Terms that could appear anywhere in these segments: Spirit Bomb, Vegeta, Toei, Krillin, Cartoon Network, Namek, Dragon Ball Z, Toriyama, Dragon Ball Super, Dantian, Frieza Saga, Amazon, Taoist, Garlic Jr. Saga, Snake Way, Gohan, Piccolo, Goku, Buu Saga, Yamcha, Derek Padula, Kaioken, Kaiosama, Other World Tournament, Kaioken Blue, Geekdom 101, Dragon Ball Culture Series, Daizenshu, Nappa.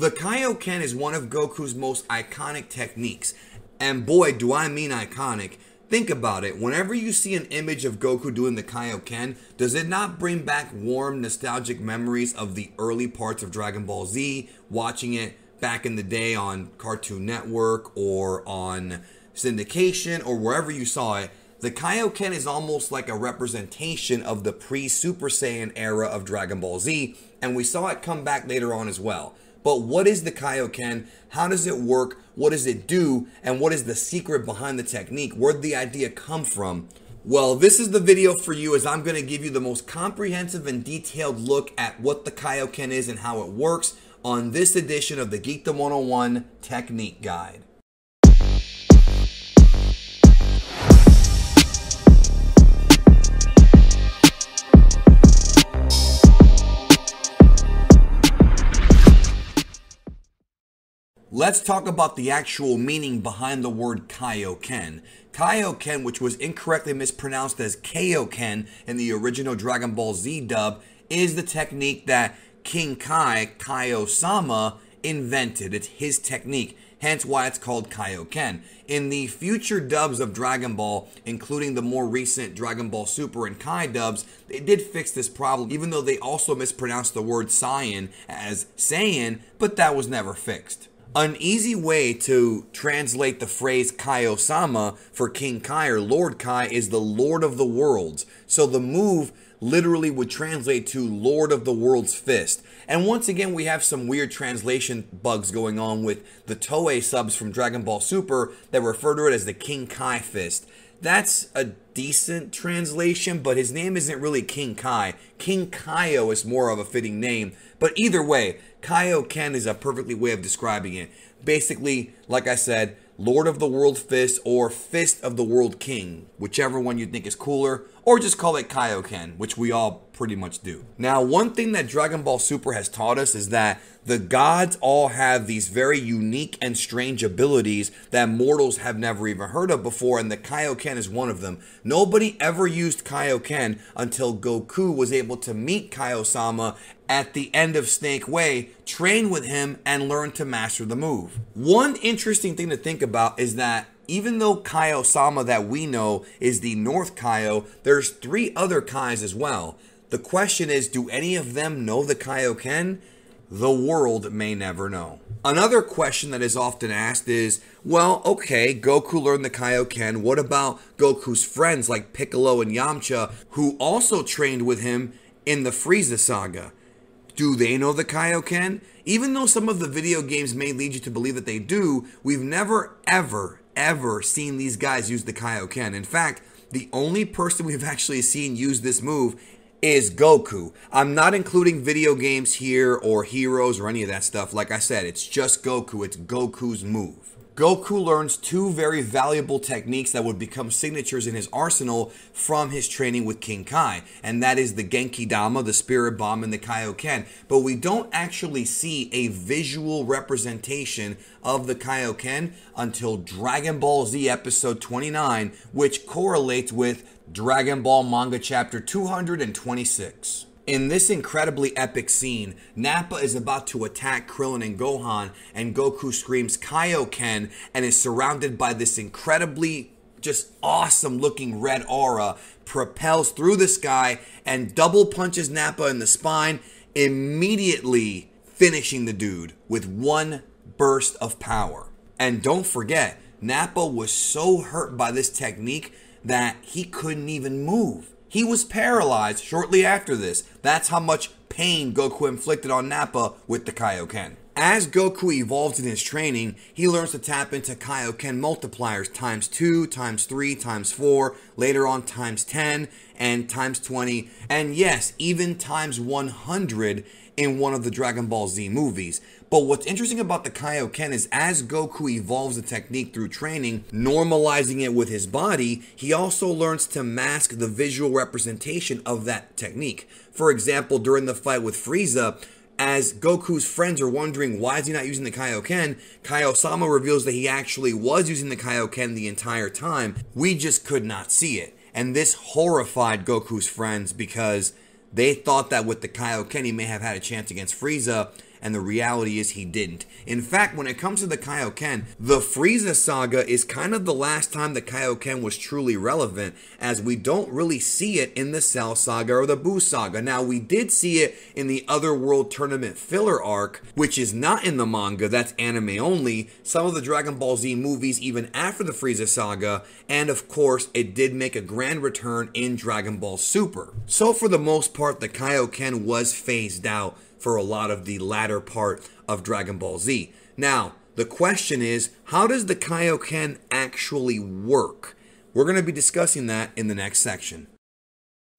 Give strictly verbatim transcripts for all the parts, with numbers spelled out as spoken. The Kaioken is one of Goku's most iconic techniques. And boy, do I mean iconic. Think about it. Whenever you see an image of Goku doing the Kaioken, does it not bring back warm, nostalgic memories of the early parts of Dragon Ball Z, watching it back in the day on Cartoon Network or on syndication or wherever you saw it? The Kaioken is almost like a representation of the pre-Super Saiyan era of Dragon Ball Z, and we saw it come back later on as well. But what is the Kaioken? How does it work? What does it do? And what is the secret behind the technique? Where did the idea come from? Well, this is the video for you, as I'm going to give you the most comprehensive and detailed look at what the Kaioken is and how it works on this edition of the Geekdom one oh one Technique Guide. Let's talk about the actual meaning behind the word Kaioken. Kaioken, which was incorrectly mispronounced as Kaioken in the original Dragon Ball Z dub, is the technique that King Kai, Kaiosama, invented. It's his technique, hence why it's called Kaioken. In the future dubs of Dragon Ball, including the more recent Dragon Ball Super and Kai dubs, they did fix this problem, even though they also mispronounced the word Saiyan as Saiyan, but that was never fixed. An easy way to translate the phrase Kaiosama for King Kai or Lord Kai is the Lord of the Worlds. So the move literally would translate to Lord of the World's Fist. And once again, we have some weird translation bugs going on with the Toei subs from Dragon Ball Super that refer to it as the King Kai Fist. That's a decent translation, but his name isn't really King Kai. King Kaio is more of a fitting name. But either way, Kaioken is a perfectly way of describing it. Basically, like I said, Lord of the World Fist or Fist of the World King, whichever one you think is cooler, or just call it Kaioken, which we all pretty much do. Now, one thing that Dragon Ball Super has taught us is that the gods all have these very unique and strange abilities that mortals have never even heard of before, and the Kaioken is one of them. Nobody ever used Kaioken until Goku was able to meet Kaiosama at the end of Snake Way, train with him, and learn to master the move. One interesting thing to think about is that even though Kaiosama that we know is the North Kaio, there's three other Kais as well. The question is, do any of them know the Kaioken? The world may never know. Another question that is often asked is, well, okay, Goku learned the Kaioken. What about Goku's friends like Piccolo and Yamcha, who also trained with him in the Frieza Saga? Do they know the Kaioken? Even though some of the video games may lead you to believe that they do, we've never, ever, ever seen these guys use the Kaioken. In fact, the only person we've actually seen use this move is Goku. I'm not including video games here or heroes or any of that stuff. Like I said, it's just Goku. It's Goku's move. Goku learns two very valuable techniques that would become signatures in his arsenal from his training with King Kai, and that is the Genki Dama, the Spirit Bomb, and the Kaioken. But we don't actually see a visual representation of the Kaioken until Dragon Ball Z Episode twenty-nine, which correlates with Dragon Ball Manga Chapter two hundred twenty-six. In this incredibly epic scene, Nappa is about to attack Krillin and Gohan, and Goku screams Kaioken and is surrounded by this incredibly just awesome looking red aura, propels through the sky and double punches Nappa in the spine, immediately finishing the dude with one burst of power. And don't forget, Nappa was so hurt by this technique that he couldn't even move. He was paralyzed shortly after this. That's how much pain Goku inflicted on Nappa with the Kaioken. As Goku evolves in his training, he learns to tap into Kaioken multipliers times two, times three, times four, later on times ten, and times twenty, and yes, even times one hundred in one of the Dragon Ball Z movies. But what's interesting about the Kaioken is as Goku evolves the technique through training, normalizing it with his body, he also learns to mask the visual representation of that technique. For example, during the fight with Frieza, as Goku's friends are wondering why is he not using the Kaioken, Kaiosama reveals that he actually was using the Kaioken the entire time. We just could not see it. And this horrified Goku's friends because they thought that with the Kaioken he may have had a chance against Frieza, and the reality is he didn't. In fact, when it comes to the Kaioken, the Frieza Saga is kind of the last time the Kaioken was truly relevant, as we don't really see it in the Cell Saga or the Buu Saga. Now, we did see it in the Other World Tournament filler arc, which is not in the manga, that's anime only, some of the Dragon Ball Z movies even after the Frieza Saga, and of course, it did make a grand return in Dragon Ball Super. So for the most part, the Kaioken was phased out for a lot of the latter part of Dragon Ball Z. Now, the question is, how does the Kaioken actually work? We're going to be discussing that in the next section.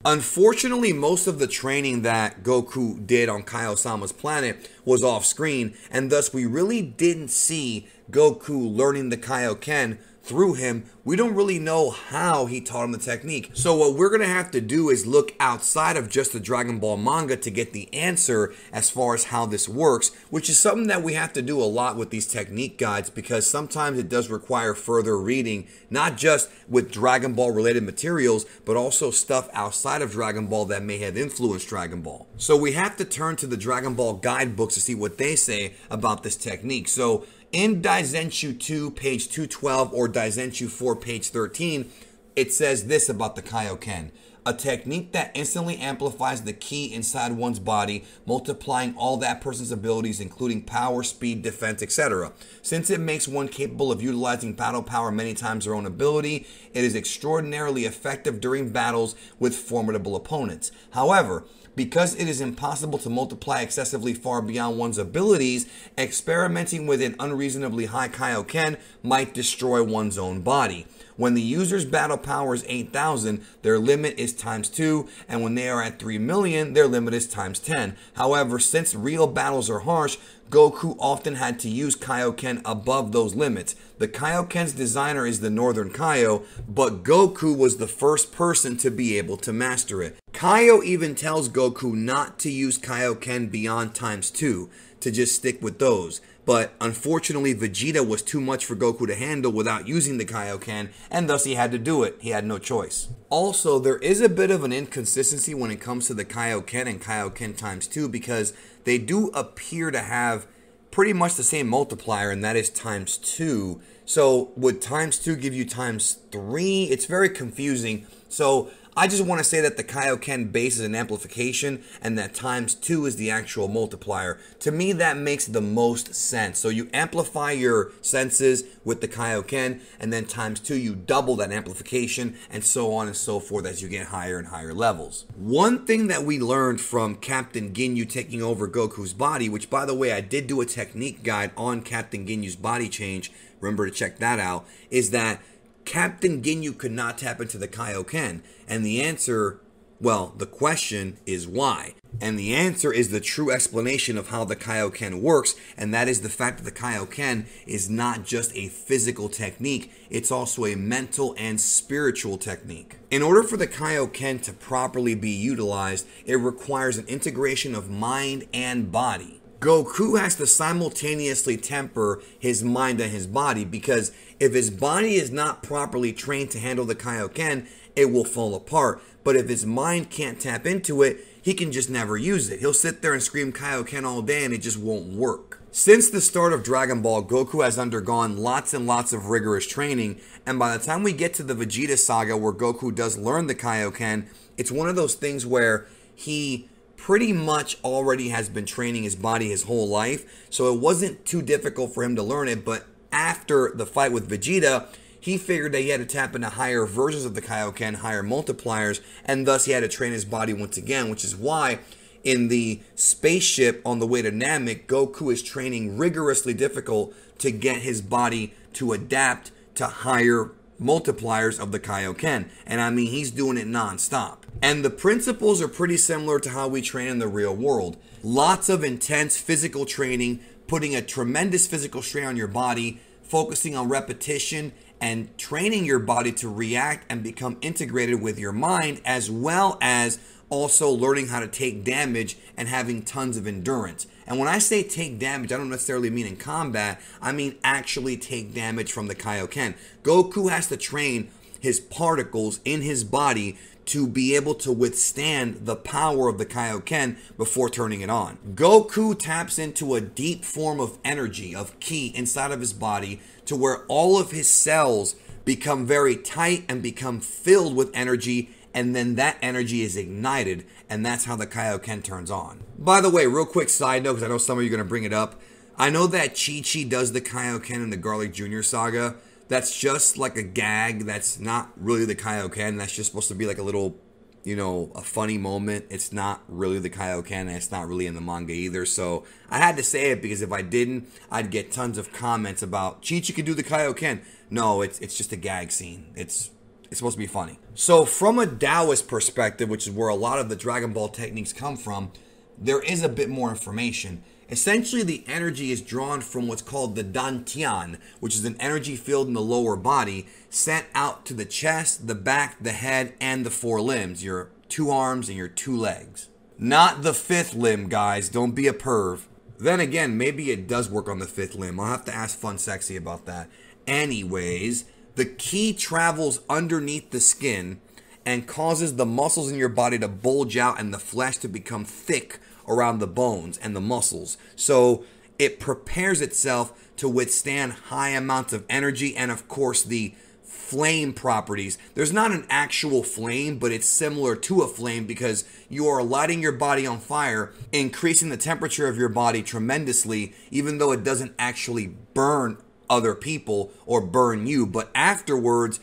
Unfortunately, most of the training that Goku did on Kaiosama's planet was off screen, and thus we really didn't see Goku learning the Kaioken through him. We don't really know how he taught him the technique. So what we're going to have to do is look outside of just the Dragon Ball manga to get the answer as far as how this works, which is something that we have to do a lot with these technique guides, because sometimes it does require further reading, not just with Dragon Ball related materials, but also stuff outside of Dragon Ball that may have influenced Dragon Ball. So we have to turn to the Dragon Ball guidebooks to see what they say about this technique. So in Daizenshu two, page two twelve, or Daizenshu four, page thirteen, it says this about the Kaioken: a technique that instantly amplifies the ki inside one's body, multiplying all that person's abilities, including power, speed, defense, et cetera. Since it makes one capable of utilizing battle power many times their own ability, it is extraordinarily effective during battles with formidable opponents. However, because it is impossible to multiply excessively far beyond one's abilities, experimenting with an unreasonably high Kaioken might destroy one's own body. When the user's battle power is eight thousand, their limit is times two, and when they are at three million, their limit is times ten. However, since real battles are harsh, Goku often had to use Kaioken above those limits. The Kaioken's designer is the Northern Kaio, but Goku was the first person to be able to master it. Kaio even tells Goku not to use Kaioken beyond times two, to just stick with those. But unfortunately, Vegeta was too much for Goku to handle without using the Kaioken, and thus he had to do it. He had no choice. Also, there is a bit of an inconsistency when it comes to the Kaioken and Kaioken times two, because they do appear to have pretty much the same multiplier, and that is times two. So would times two give you times three? It's very confusing. So I just want to say that the Kaioken base is an amplification and that times two is the actual multiplier. To me, that makes the most sense. So you amplify your senses with the Kaioken, and then times two, you double that amplification, and so on and so forth as you get higher and higher levels. One thing that we learned from Captain Ginyu taking over Goku's body, which by the way, I did do a technique guide on Captain Ginyu's body change, remember to check that out, is that Captain Ginyu could not tap into the Kaioken, and the answer, well, the question is why. And the answer is the true explanation of how the Kaioken works, and that is the fact that the Kaioken is not just a physical technique, it's also a mental and spiritual technique. In order for the Kaioken to properly be utilized, it requires an integration of mind and body. Goku has to simultaneously temper his mind and his body, because if his body is not properly trained to handle the Kaioken, it will fall apart. But if his mind can't tap into it, he can just never use it. He'll sit there and scream Kaioken all day and it just won't work. Since the start of Dragon Ball, Goku has undergone lots and lots of rigorous training, and by the time we get to the Vegeta Saga where Goku does learn the Kaioken, it's one of those things where he pretty much already has been training his body his whole life, so it wasn't too difficult for him to learn it. But after the fight with Vegeta, he figured that he had to tap into higher versions of the Kaioken, higher multipliers, and thus he had to train his body once again, which is why in the spaceship on the way to Namek, Goku is training rigorously difficult to get his body to adapt to higher multipliers of the Kaioken. And I mean, he's doing it non-stop. And the principles are pretty similar to how we train in the real world. Lots of intense physical training, putting a tremendous physical strain on your body, focusing on repetition, and training your body to react and become integrated with your mind, as well as also learning how to take damage and having tons of endurance. And when I say take damage, I don't necessarily mean in combat. I mean actually take damage from the Kaioken. Goku has to train his particles in his body to be able to withstand the power of the Kaioken before turning it on. Goku taps into a deep form of energy, of ki, inside of his body, to where all of his cells become very tight and become filled with energy, and then that energy is ignited, and that's how the Kaioken turns on. By the way, real quick side note, because I know some of you are going to bring it up. I know that Chi-Chi does the Kaioken in the Garlic Junior Saga. That's just like a gag. That's not really the Kaioken. That's just supposed to be like a little, you know, a funny moment. It's not really the Kaioken, and it's not really in the manga either. So I had to say it, because if I didn't, I'd get tons of comments about Chi-Chi can do the Kaioken. No, it's it's just a gag scene. It's It's supposed to be funny. So from a Taoist perspective, which is where a lot of the Dragon Ball techniques come from, there is a bit more information. Essentially, the energy is drawn from what's called the Dantian, which is an energy field in the lower body, sent out to the chest, the back, the head, and the four limbs, your two arms and your two legs. Not the fifth limb, guys. Don't be a perv. Then again, maybe it does work on the fifth limb. I'll have to ask Fun Sexy about that. Anyways, the ki travels underneath the skin and causes the muscles in your body to bulge out and the flesh to become thick around the bones and the muscles. So it prepares itself to withstand high amounts of energy and, of course, the flame properties. There's not an actual flame, but it's similar to a flame, because you are lighting your body on fire, increasing the temperature of your body tremendously, even though it doesn't actually burn other people or burn you. But afterwards,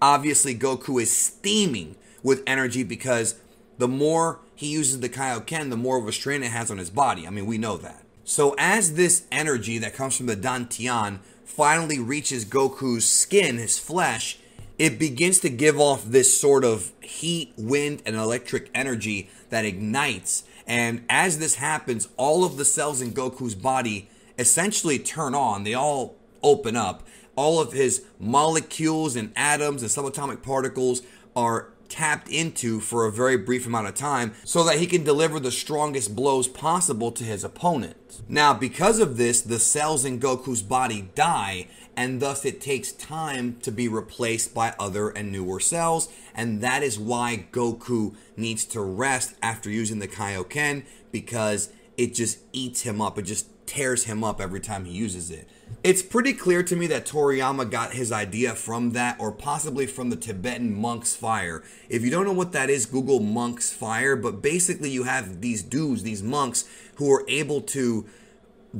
obviously, Goku is steaming with energy, because the more he uses the Kaioken, the more of a strain it has on his body. I mean, we know that. So as this energy that comes from the Dantian finally reaches Goku's skin, his flesh, it begins to give off this sort of heat, wind, and electric energy that ignites. And as this happens, all of the cells in Goku's body essentially turn on. They all open up. All of his molecules and atoms and subatomic particles are tapped into for a very brief amount of time, so that he can deliver the strongest blows possible to his opponent. Now, because of this, the cells in Goku's body die, and thus it takes time to be replaced by other and newer cells, and that is why Goku needs to rest after using the Kaioken, because it just eats him up. It just tears him up every time he uses it. It's pretty clear to me that Toriyama got his idea from that, or possibly from the Tibetan monk's fire. If you don't know what that is, Google monk's fire. But basically, you have these dudes, these monks, who are able to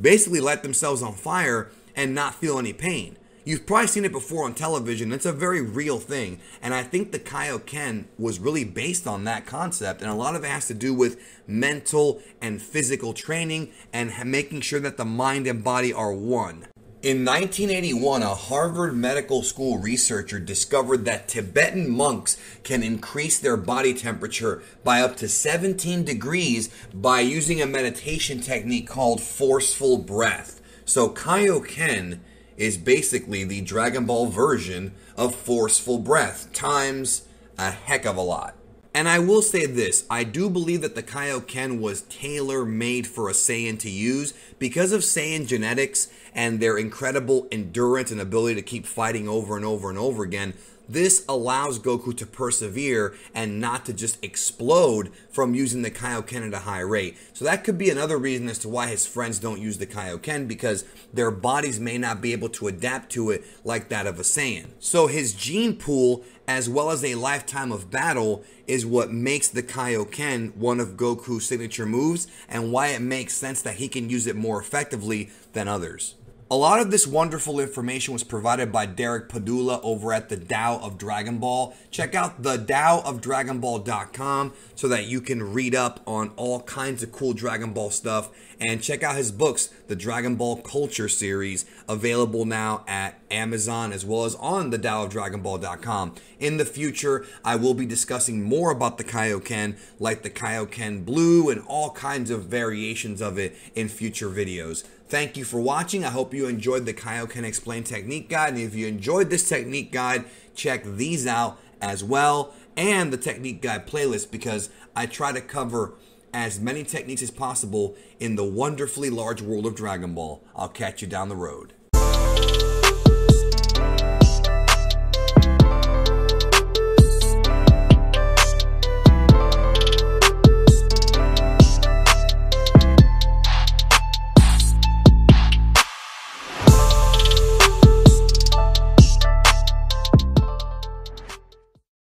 basically light themselves on fire and not feel any pain. You've probably seen it before on television. It's a very real thing. And I think the Kaioken was really based on that concept. And a lot of it has to do with mental and physical training and making sure that the mind and body are one. In nineteen eighty-one, a Harvard Medical School researcher discovered that Tibetan monks can increase their body temperature by up to seventeen degrees by using a meditation technique called forceful breath. So Kaioken is basically the Dragon Ball version of forceful breath, times a heck of a lot. And I will say this, I do believe that the Kaioken was tailor-made for a Saiyan to use, because of Saiyan genetics and their incredible endurance and ability to keep fighting over and over and over again. This allows Goku to persevere and not to just explode from using the Kaioken at a high rate. So that could be another reason as to why his friends don't use the Kaioken, because their bodies may not be able to adapt to it like that of a Saiyan. So his gene pool, as well as a lifetime of battle, is what makes the Kaioken one of Goku's signature moves, and why it makes sense that he can use it more effectively than others. A lot of this wonderful information was provided by Derek Padula over at the Tao of Dragon Ball. Check out the Tao of Dragon Ball dot com so that you can read up on all kinds of cool Dragon Ball stuff, and check out his books, the Dragon Ball Culture series, available now at Amazon as well as on the Tao of Dragon Ball dot com. In the future, I will be discussing more about the Kaioken, like the Kaioken Blue and all kinds of variations of it in future videos. Thank you for watching. I hope you enjoyed the Kaioken Explained Technique Guide. And if you enjoyed this technique guide, check these out as well, and the Technique Guide playlist, because I try to cover as many techniques as possible in the wonderfully large world of Dragon Ball. I'll catch you down the road.